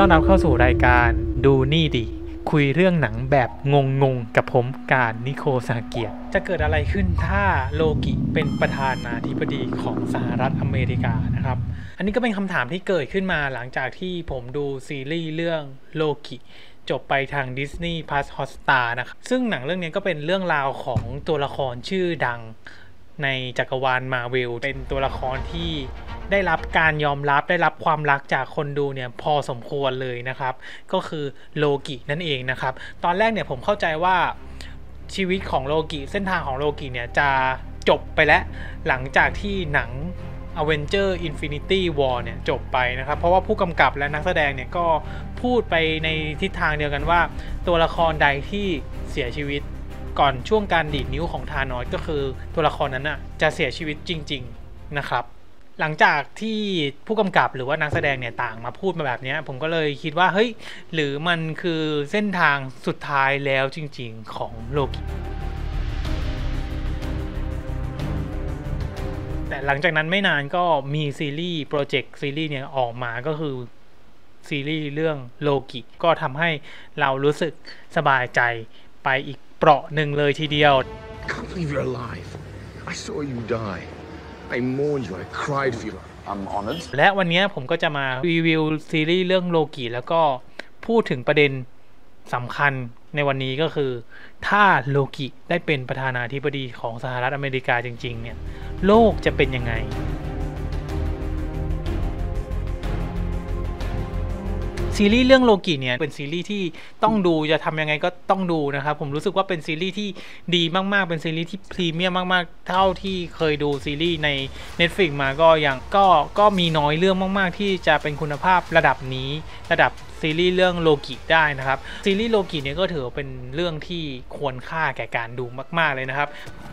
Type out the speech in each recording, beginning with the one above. ต้อนรับเข้าสู่รายการดูนี่ดิคุยเรื่องหนังแบบงงๆกับผมการนิโคสาเกียจะเกิดอะไรขึ้นถ้าโลกิเป็นประธานาธิบดีของสหรัฐอเมริกานะครับอันนี้ก็เป็นคำถามที่เกิดขึ้นมาหลังจากที่ผมดูซีรีส์เรื่องโลกิจบไปทาง Disney Plus Hotstar นะครับซึ่งหนังเรื่องนี้ก็เป็นเรื่องราวของตัวละครชื่อดังในจักรวาลมาเวลเป็นตัวละครที่ได้รับการยอมรับได้รับความรักจากคนดูเนี่ยพอสมควรเลยนะครับก็คือโลกินั่นเองนะครับตอนแรกเนี่ยผมเข้าใจว่าชีวิตของโลกิเส้นทางของโลกิเนี่ยจะจบไปแล้วหลังจากที่หนัง Avengers Infinity War เนี่ยจบไปนะครับเพราะว่าผู้กำกับและนักแสดงเนี่ยก็พูดไปในทิศทางเดียวกันว่าตัวละครใดที่เสียชีวิตก่อนช่วงการดีดนิ้วของธานอสก็คือตัวละครนั้นน่ะจะเสียชีวิตจริงๆนะครับหลังจากที่ผู้กำกับหรือว่านักแสดงเนี่ยต่างมาพูดมาแบบนี้ผมก็เลยคิดว่าเฮ้ยหรือมันคือเส้นทางสุดท้ายแล้วจริงๆของโลกิแต่หลังจากนั้นไม่นานก็มีซีรีส์โปรเจกต์ซีรีส์เนี่ยออกมาก็คือซีรีส์เรื่องโลกิก็ทำให้เรารู้สึกสบายใจไปอีกเปราะหนึ่งเลยทีเดียว Can't believe you're alive. I saw you die. I mourned you. I cried for you. I'm honored. และวันนี้ผมก็จะมารีวิวซีรีส์เรื่องโลกิแล้วก็พูดถึงประเด็นสำคัญในวันนี้ก็คือถ้าโลกิได้เป็นประธานาธิบดีของสหรัฐอเมริกาจริงๆเนี่ยโลกจะเป็นยังไงซีรีส์เรื่องโลกิเนี่ยเป็นซีรีส์ที่ต้องดูจะทำยังไงก็ต้องดูนะครับผมรู้สึกว่าเป็นซีรีส์ที่ดีมากๆเป็นซีรีส์ที่พรีเมียมมากๆเท่าที่เคยดูซีรีส์ใน Netflix มาก็อย่างก็มีน้อยเรื่องมากๆที่จะเป็นคุณภาพระดับนี้ระดับซีรีส์เรื่องโลกิได้นะครับซีรีส์โลกิเนี่ยก็ถือเป็นเรื่องที่ควรค่าแก่การดูมากๆเลยนะครับ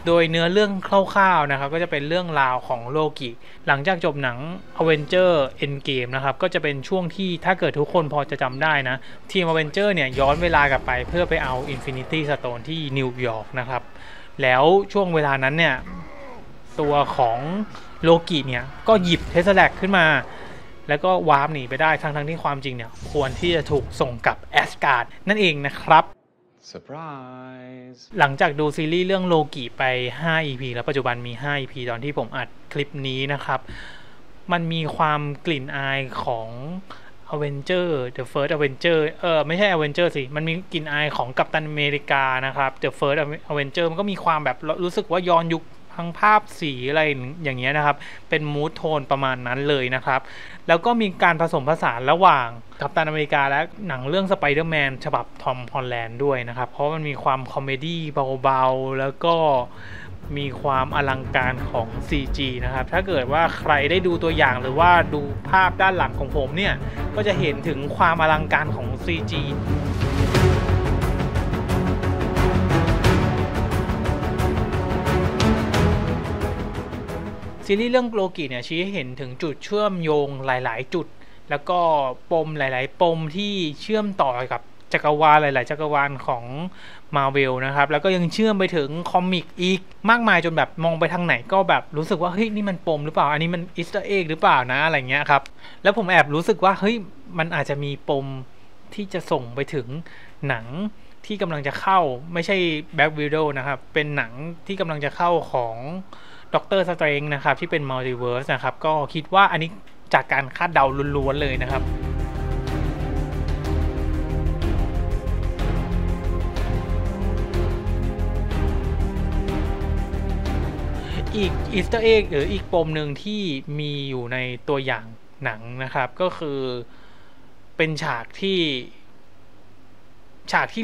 โดยเนื้อเรื่องคร่าวๆนะครับก็จะเป็นเรื่องราวของโลกิหลังจากจบหนัง Avengers Endgame นะครับก็จะเป็นช่วงที่ถ้าเกิดทุกคนพอจะจำได้นะทีม Avenger เนี่ยย้อนเวลากลับไปเพื่อไปเอา Infinity Stone ที่นิวยอร์กนะครับแล้วช่วงเวลานั้นเนี่ยตัวของโลกิเนี่ยก็หยิบ Tesseract ขึ้นมาแล้วก็วาร์ปหนีไปได้ทั้งที่ความจริงเนี่ยควรที่จะถูกส่งกลับแอสการ์ดนั่นเองนะครับ Surprise. หลังจากดูซีรีส์เรื่องโลกิไป5 EP แล้วปัจจุบันมี5 EP ตอนที่ผมอัดคลิปนี้นะครับมันมีความกลิ่นอายของ Avenger The First Avenger ไม่ใช่ Avenger สิมันมีกลิ่นอายของกัปตันอเมริกานะครับ The First Avenger มันก็มีความแบบรู้สึกว่าย้อนยุคทั้งภาพสีอะไรอย่างเงี้ยนะครับเป็นมูดโทนประมาณนั้นเลยนะครับแล้วก็มีการผสมผสานระหว่างกัปตันอเมริกาและหนังเรื่องสไปเดอร์แมนฉบับทอมฮอลแลนด์ด้วยนะครับเพราะมันมีความคอมเมดี้เบาๆแล้วก็มีความอลังการของ CG นะครับถ้าเกิดว่าใครได้ดูตัวอย่างหรือว่าดูภาพด้านหลังของผมเนี่ยก็จะเห็นถึงความอลังการของ CGซีรีส์เรื่องโลกิเนี่ยชี้ให้เห็นถึงจุดเชื่อมโยงหลายๆจุดแล้วก็ปมหลายๆปมที่เชื่อมต่อกับจักรวาลหลายๆจักรวาลของมาเวลนะครับแล้วก็ยังเชื่อมไปถึงคอมิกอีกมากมายจนแบบมองไปทางไหนก็แบบรู้สึกว่าเฮ้ยนี่มันปมหรือเปล่าอันนี้มันอีสเตอร์เอ็กหรือเปล่านะอะไรเงี้ยครับแล้วผมแอบรู้สึกว่าเฮ้ยมันอาจจะมีปมที่จะส่งไปถึงหนังที่กำลังจะเข้าไม่ใช่แบล็ควิดโวนะครับเป็นหนังที่กำลังจะเข้าของด็อกเตอร์สเตรนจ์นะครับที่เป็นมัลติเวิร์สนะครับก็คิดว่าอันนี้จากการคาดเดาล้วนๆเลยนะครับอีกอีสเตอร์เอ็กหรืออีกปมหนึ่งที่มีอยู่ในตัวอย่างหนังนะครับก็คือเป็นฉากที่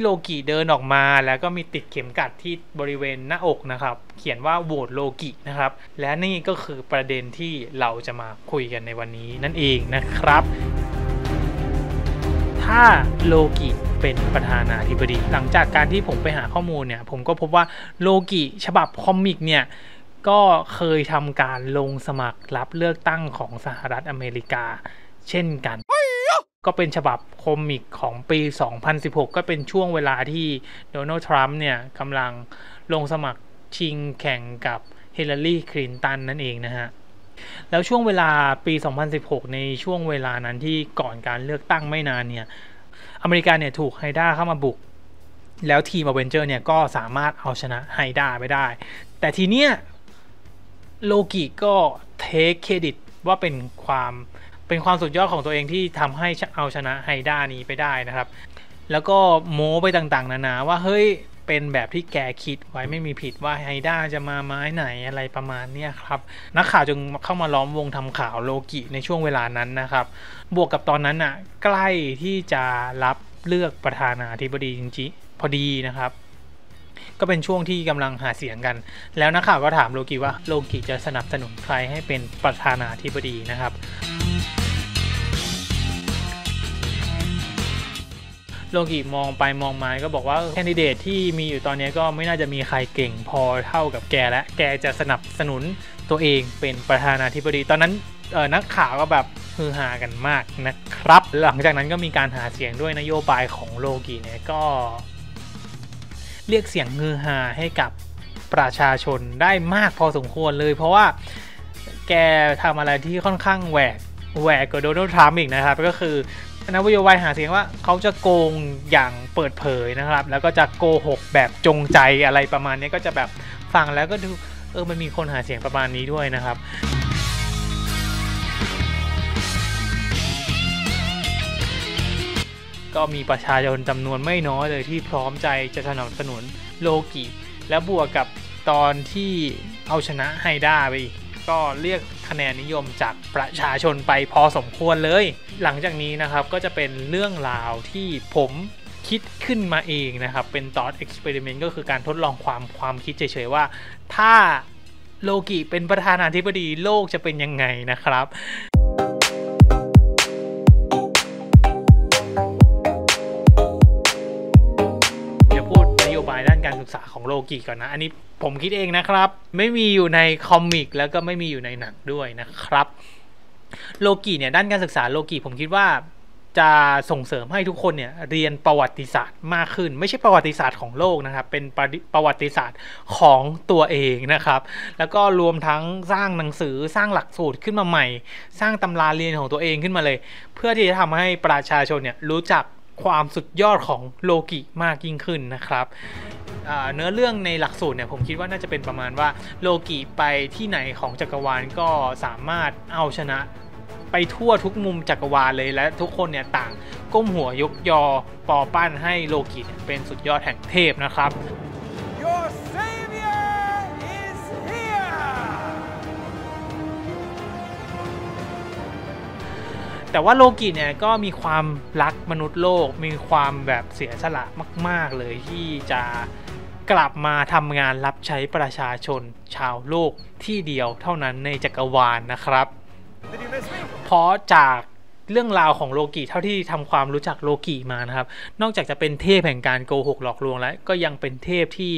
โลกิเดินออกมาแล้วก็มีติดเข็มกัดที่บริเวณหน้าอกนะครับเขียนว่าโหวตโลกินะครับและนี่ก็คือประเด็นที่เราจะมาคุยกันในวันนี้นั่นเองนะครับถ้าโลกิเป็นประธานาธิบดีหลังจากการที่ผมไปหาข้อมูลเนี่ยผมก็พบว่าโลกิฉบับคอมิกเนี่ยก็เคยทำการลงสมัครรับเลือกตั้งของสหรัฐอเมริกาเช่นกันก็เป็นฉบับคอมิกของปี 2016 ก็เป็นช่วงเวลาที่โดนัลด์ทรัมป์เนี่ยกำลังลงสมัครชิงแข่งกับฮิลลารีคลินตันนั่นเองนะฮะ แล้วช่วงเวลาปี2016ในช่วงเวลานั้นที่ก่อนการเลือกตั้งไม่นานเนี่ยอเมริกาเนี่ยถูกไฮด้าเข้ามาบุกแล้วทีม Avenger เนี่ยก็สามารถเอาชนะไฮด้าไปได้แต่ทีเนี้ยโลกิก็เทคเครดิตว่าเป็นความสุดยอดของตัวเองที่ทำให้เอาชนะไฮด้านี้ไปได้นะครับแล้วก็โม้ไปต่างๆนานาว่าเฮ้ยเป็นแบบที่แกคิดไว้ไม่มีผิดว่าไฮด้าจะมาไม้ไหนอะไรประมาณนี้ครับนักข่าวจึงเข้ามาล้อมวงทำข่าวโลกิในช่วงเวลานั้นนะครับบวกกับตอนนั้นอ่ะใกล้ที่จะรับเลือกประธานาธิบดีจริงๆพอดีนะครับก็เป็นช่วงที่กำลังหาเสียงกันแล้วนักข่าวก็ถามโลกิว่าโลกิจะสนับสนุนใครให้เป็นประธานาธิบดีนะครับโลกิมองไปมองมาก็บอกว่าแคนดิเดตที่มีอยู่ตอนนี้ก็ไม่น่าจะมีใครเก่งพอเท่ากับแกและแกจะสนับสนุนตัวเองเป็นประธานาธิบดีตอนนั้นนักข่าวก็แบบฮือฮากันมากนะครับหลังจากนั้นก็มีการหาเสียงด้วยนโยบายของโลกิเนี่ยก็เรียกเสียงฮือฮาให้กับประชาชนได้มากพอสมควรเลยเพราะว่าแกทำอะไรที่ค่อนข้างแหวกกว่าโดนัลด์ทรัมป์อีกนะครับก็คือนโยบายหาเสียงว่าเขาจะโกงอย่างเปิดเผยนะครับแล้วก็จะโกหกแบบจงใจอะไรประมาณนี้ก็จะแบบฟังแล้วก็ดูมันมีคนหาเสียงประมาณนี้ด้วยนะครับก็มีประชาชนจำนวนไม่น้อยเลยที่พร้อมใจจะสนับสนุนโลกิและบวกกับตอนที่เอาชนะไฮด้าไปอีกก็เรียกคะแนนนิยมจากประชาชนไปพอสมควรเลยหลังจากนี้นะครับก็จะเป็นเรื่องราวที่ผมคิดขึ้นมาเองนะครับเป็นตอนเอ็กซ์เพริเมนต์ก็คือการทดลองความคิดเฉยๆว่าถ้าโลกิเป็นประธานาธิบดีโลกจะเป็นยังไงนะครับการศึกษาของโลกิก่อนนะอันนี้ผมคิดเองนะครับไม่มีอยู่ในคอมิกแล้วก็ไม่มีอยู่ในหนังด้วยนะครับโลกิเนี่ยด้านการศึกษาโลกิผมคิดว่าจะส่งเสริมให้ทุกคนเนี่ยเรียนประวัติศาสตร์มากขึ้นไม่ใช่ประวัติศาสตร์ของโลกนะครับเป็นประวัติศาสตร์ของตัวเองนะครับแล้วก็รวมทั้งสร้างหนังสือสร้างหลักสูตรขึ้นมาใหม่สร้างตำราเรียนของตัวเองขึ้นมาเลยเพื่อที่จะทำให้ประชาชนเนี่ยรู้จักความสุดยอดของโลกิมากยิ่งขึ้นนะครับเนื้อเรื่องในหลักสูตรเนี่ยผมคิดว่าน่าจะเป็นประมาณว่าโลกิไปที่ไหนของจักรวาลก็สามารถเอาชนะไปทั่วทุกมุมจักรวาลเลยและทุกคนเนี่ยต่างก้มหัวยกยอปอปั้นให้โลกิเนี่ยเป็นสุดยอดแห่งเทพนะครับ Your Savior is here! แต่ว่าโลกิเนี่ยก็มีความรักมนุษย์โลกมีความแบบเสียสละมากๆเลยที่จะกลับมาทำงานรับใช้ประชาชนชาวโลกที่เดียวเท่านั้นในจักรวาลนะครับเพราะจากเรื่องราวของโลกิเท่าที่ทำความรู้จักโลกิมานะครับนอกจากจะเป็นเทพแห่งการโกหกหลอกลวงแล้วก็ยังเป็นเทพที่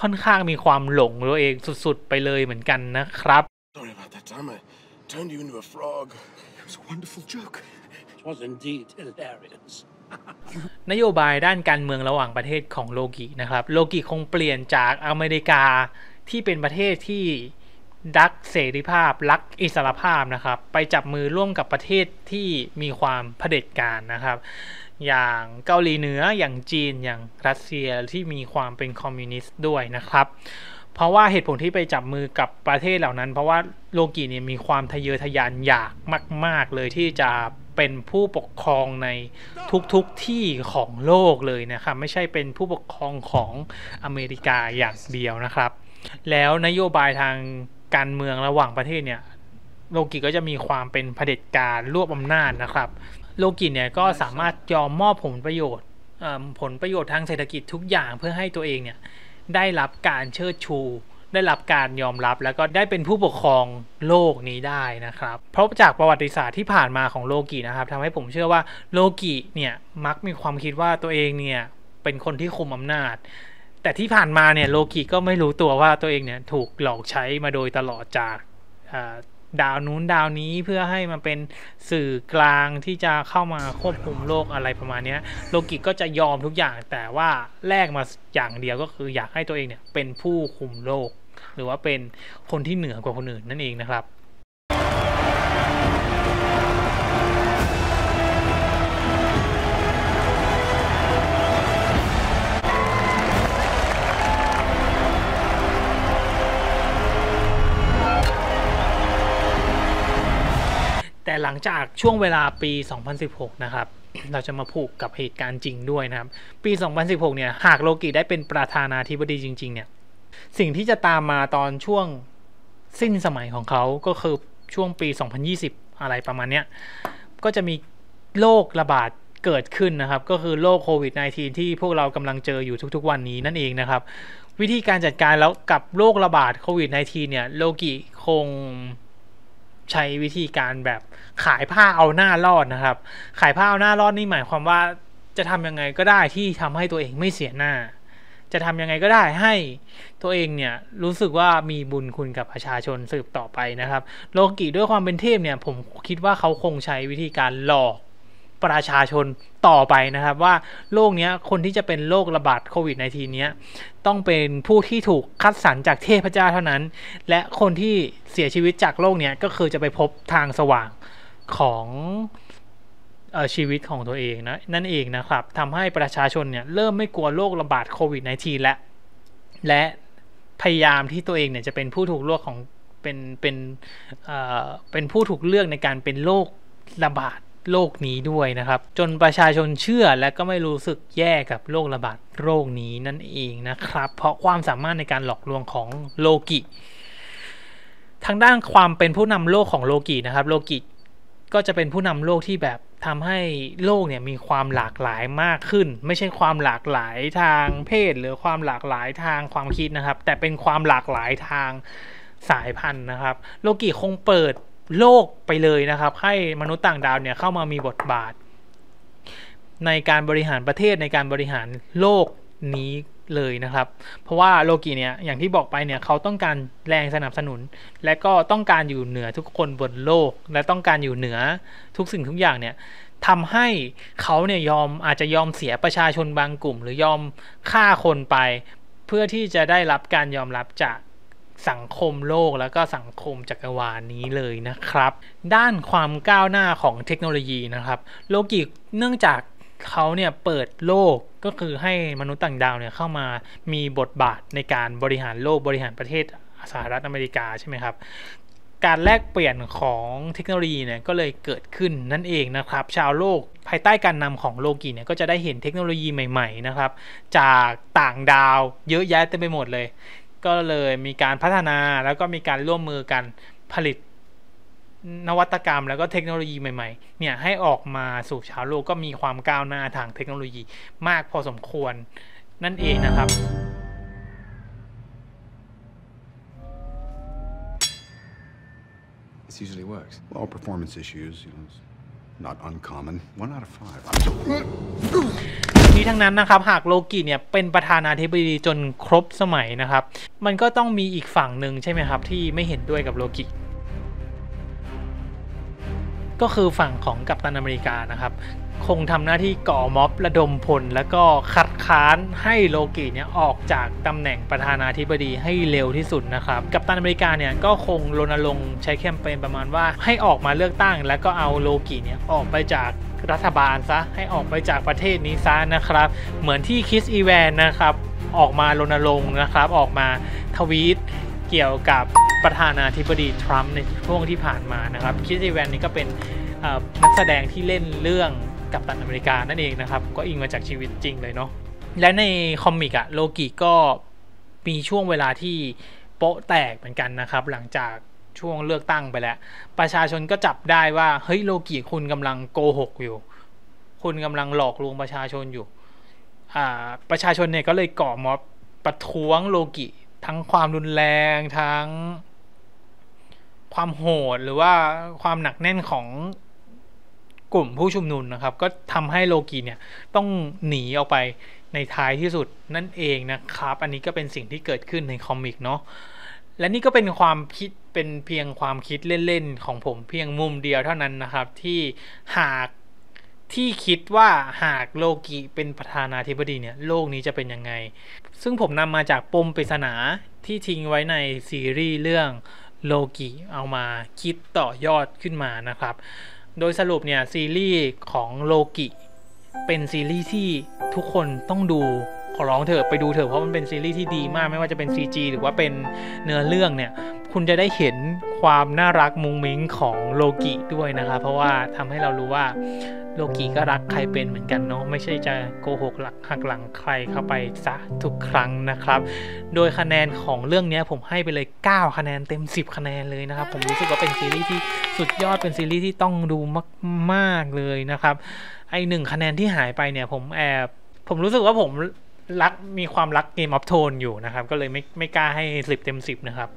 ค่อนข้างมีความหลงตัวเองสุดๆไปเลยเหมือนกันนะครับนโยบายด้านการเมืองระหว่างประเทศของโลกินะครับโลกิคงเปลี่ยนจากอเมริกาที่เป็นประเทศที่รักเสรีภาพรักอิสรภาพนะครับไปจับมือร่วมกับประเทศที่มีความเผด็จการนะครับอย่างเกาหลีเหนืออย่างจีนอย่างรัสเซียที่มีความเป็นคอมมิวนิสต์ด้วยนะครับเพราะว่าเหตุผลที่ไปจับมือกับประเทศเหล่านั้นเพราะว่าโลกิเนี่ยมีความทะเยอทะยานอยากมากๆเลยที่จะเป็นผู้ปกครองในทุกๆที่ของโลกเลยนะครับไม่ใช่เป็นผู้ปกครองของอเมริกาอย่างเดียวนะครับแล้วนโยบายทางการเมืองระหว่างประเทศเนี่ยโลกิก็จะมีความเป็นเผด็จการรวบอำนาจนะครับโลกิเนี่ยก็สามารถยอมมอบผลประโยชน์ทางเศรษฐกิจทุกอย่างเพื่อให้ตัวเองเนี่ยได้รับการเชิดชูได้รับการยอมรับแล้วก็ได้เป็นผู้ปกครองโลกนี้ได้นะครับเพราะจากประวัติศาสตร์ที่ผ่านมาของโลกินะครับทำให้ผมเชื่อว่าโลกิเนี่ยมักมีความคิดว่าตัวเองเนี่ยเป็นคนที่คุมอำนาจแต่ที่ผ่านมาเนี่ยโลกิก็ไม่รู้ตัวว่าตัวเองเนี่ยถูกหลอกใช้มาโดยตลอดจากดาวนู้นดาวนี้เพื่อให้มันเป็นสื่อกลางที่จะเข้ามาควบคุมโลกอะไรประมาณนี้โลกิก็จะยอมทุกอย่างแต่ว่าแลกมาอย่างเดียวก็คืออยากให้ตัวเองเนี่ยเป็นผู้คุมโลกหรือว่าเป็นคนที่เหนือกว่าคนอื่นนั่นเองนะครับ หลังจากช่วงเวลาปี2016นะครับเราจะมาผูกกับเหตุการณ์จริงด้วยนะครับปี2016เนี่ยหากโลกิได้เป็นประธานาธิบดีจริงๆเนี่ยสิ่งที่จะตามมาตอนช่วงสิ้นสมัยของเขาก็คือช่วงปี2020อะไรประมาณเนี้ยก็จะมีโรคระบาดเกิดขึ้นนะครับก็คือโรคโควิด -19 ที่พวกเรากำลังเจออยู่ทุกๆวันนี้นั่นเองนะครับวิธีการจัดการแล้วกับโรคระบาดโควิด -19 เนี่ยโลกิคงใช้วิธีการแบบขายผ้าเอาหน้ารอดนะครับขายผ้าเอาหน้ารอดนี่หมายความว่าจะทำยังไงก็ได้ที่ทำให้ตัวเองไม่เสียหน้าจะทำยังไงก็ได้ให้ตัวเองเนี่ยรู้สึกว่ามีบุญคุณกับประชาชนสืบต่อไปนะครับโลกิด้วยความเป็นเทพเนี่ยผมคิดว่าเขาคงใช้วิธีการหลอกประชาชนต่อไปนะครับว่าโรคเนี้ยคนที่จะเป็นโรคระบาดโควิด -19 เนี้ยต้องเป็นผู้ที่ถูกคัดสรรจากเทพเจ้าเท่านั้นและคนที่เสียชีวิตจากโรคเนี้ยก็คือจะไปพบทางสว่างของชีวิตของตัวเองนะนั่นเองนะครับทำให้ประชาชนเนี่ยเริ่มไม่กลัวโรคระบาดโควิด -19 และพยายามที่ตัวเองเนี่ยจะเป็นผู้ถูกเลือกของเป็นผู้ถูกเลือกในการเป็นโรคระบาดโรคนี้ด้วยนะครับจนประชาชนเชื่อและก็ไม่รู้สึกแย่กับโรคระบาดโรคนี้นั่นเองนะครับเพราะความสามารถในการหลอกลวงของโลกิทางด้านความเป็นผู้นำโลกของโลกินะครับโลกิก็จะเป็นผู้นำโลกที่แบบทำให้โลกเนี่ยมีความหลากหลายมากขึ้นไม่ใช่ความหลากหลายทางเพศหรือความหลากหลายทางความคิดนะครับแต่เป็นความหลากหลายทางสายพันธุ์นะครับโลกิคงเปิดโลกไปเลยนะครับให้มนุษย์ต่างดาวเนี่ยเข้ามามีบทบาทในการบริหารประเทศในการบริหารโลกนี้เลยนะครับเพราะว่าโลกิเนี่ยอย่างที่บอกไปเนี่ยเขาต้องการแรงสนับสนุนและก็ต้องการอยู่เหนือทุกคนบนโลกและต้องการอยู่เหนือทุกสิ่งทุกอย่างเนี่ยทำให้เขาเนี่ยอาจจะยอมเสียประชาชนบางกลุ่มหรือยอมฆ่าคนไปเพื่อที่จะได้รับการยอมรับจากสังคมโลกแล้วก็สังคมจักรวาลนี้เลยนะครับด้านความก้าวหน้าของเทคโนโลยีนะครับโลกิเนื่องจากเขาเนี่ยเปิดโลกก็คือให้มนุษย์ต่างดาวเนี่ยเข้ามามีบทบาทในการบริหารโลกบริหารประเทศสหรัฐอเมริกาใช่ไหมครับการแลกเปลี่ยนของเทคโนโลยีเนี่ยก็เลยเกิดขึ้นนั่นเองนะครับชาวโลกภายใต้การนำของโลกิเนี่ยก็จะได้เห็นเทคโนโลยีใหม่ๆนะครับจากต่างดาวเยอะแยะเต็มไปหมดเลยก็เลยมีการพัฒนาแล้วก็มีการร่วมมือกันผลิตนวัตกรรมแล้วก็เทคโนโลยีใหม่ๆเนี่ยให้ออกมาสู่ชาวโลกก็มีความก้าวหน้าทางเทคโนโลยีมากพอสมควรนั่นเองนะครับIt usually works. All performance issues, you know, not uncommon. 1 out of 5. นี้ทั้งนั้นนะครับหากโลกิเนี่ยเป็นประธานาธิบดีจนครบสมัยนะครับมันก็ต้องมีอีกฝั่งหนึ่งใช่ไหมครับที่ไม่เห็นด้วยกับโลกิก็คือฝั่งของกัปตันอเมริกานะครับคงทำหน้าที่ก่อม็อบระดมพลแล้วก็คัดค้านให้โลกิเนี่ยออกจากตำแหน่งประธานาธิบดีให้เร็วที่สุดนะครับกัปตันอเมริกาเนี่ยก็คงรณรงค์ใช้แคมเปญประมาณว่าให้ออกมาเลือกตั้งแล้วก็เอาโลกิเนี่ยออกไปจากรัฐบาลซะให้ออกไปจากประเทศนี้ซะนะครับเหมือนที่คริสอีแวนนะครับออกมารณรงค์นะครับออกมาทวีตเกี่ยวกับประธานาธิบดีทรัมป์ในช่วงที่ผ่านมานะครับคริสอีแวนนี่ก็เป็นนักแสดงที่เล่นเรื่องกัปตันอเมริกานั่นเองนะครับก็อิงมาจากชีวิตจริงเลยเนาะและในคอมิกอะโลกิก็มีช่วงเวลาที่โป๊ะแตกเหมือนกันนะครับหลังจากช่วงเลือกตั้งไปแล้วประชาชนก็จับได้ว่าเฮ้ยโลกิคุณกำลังโกหกอยู่คุณกำลังหลอกลวงประชาชนอยู่ประชาชนเนี่ยก็เลยก่อม็อบประท้วงโลกิทั้งความรุนแรงทั้งความโหดหรือว่าความหนักแน่นของกลุ่มผู้ชุมนุมนะครับก็ทำให้โลกิเนี่ยต้องหนีออกไปในท้ายที่สุดนั่นเองนะครับอันนี้ก็เป็นสิ่งที่เกิดขึ้นในคอมิกเนาะและนี่ก็เป็นความคิดเป็นเพียงความคิดเล่นๆของผมเพียงมุมเดียวเท่านั้นนะครับที่คิดว่าหากโลกิเป็นประธานาธิบดีเนี่ยโลกนี้จะเป็นยังไงซึ่งผมนำมาจากปมปริศนาที่ทิ้งไว้ในซีรีส์เรื่องโลกิเอามาคิดต่อยอดขึ้นมานะครับโดยสรุปเนี่ยซีรีส์ของโลกิเป็นซีรีส์ที่ทุกคนต้องดูขอร้องเถอะไปดูเถอะเพราะมันเป็นซีรีส์ที่ดีมากไม่ว่าจะเป็น CG หรือว่าเป็นเนื้อเรื่องเนี่ย คุณจะได้เห็นความน่ารักมุ้งมิ้งของโลกิด้วยนะคะเพราะว่าทำให้เรารู้ว่าโลกิก็รักใครเป็นเหมือนกันเนาะไม่ใช่จะโกหกหักหลังใครเข้าไปซะทุกครั้งนะครับโดยคะแนนของเรื่องนี้ผมให้ไปเลย9คะแนนเต็ม10คะแนนเลยนะครับผมรู้สึกว่าเป็นซีรีส์ที่สุดยอดเป็นซีรีส์ที่ต้องดูมากๆเลยนะครับไอ1คะแนนที่หายไปเนี่ยผมรู้สึกว่าผมรักมีความรักเกมออฟโทนอยู่นะครับก็เลยไม่กล้าให้10เต็ม10นะครับ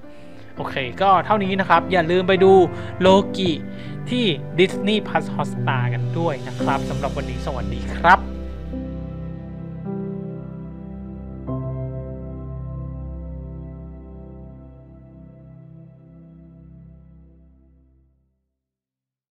โอเคก็เท่านี้นะครับอย่าลืมไปดูโลกิที่ Disney Plus Hotstar กันด้วยนะครับสำหรับวันนี้สวัสดีครับ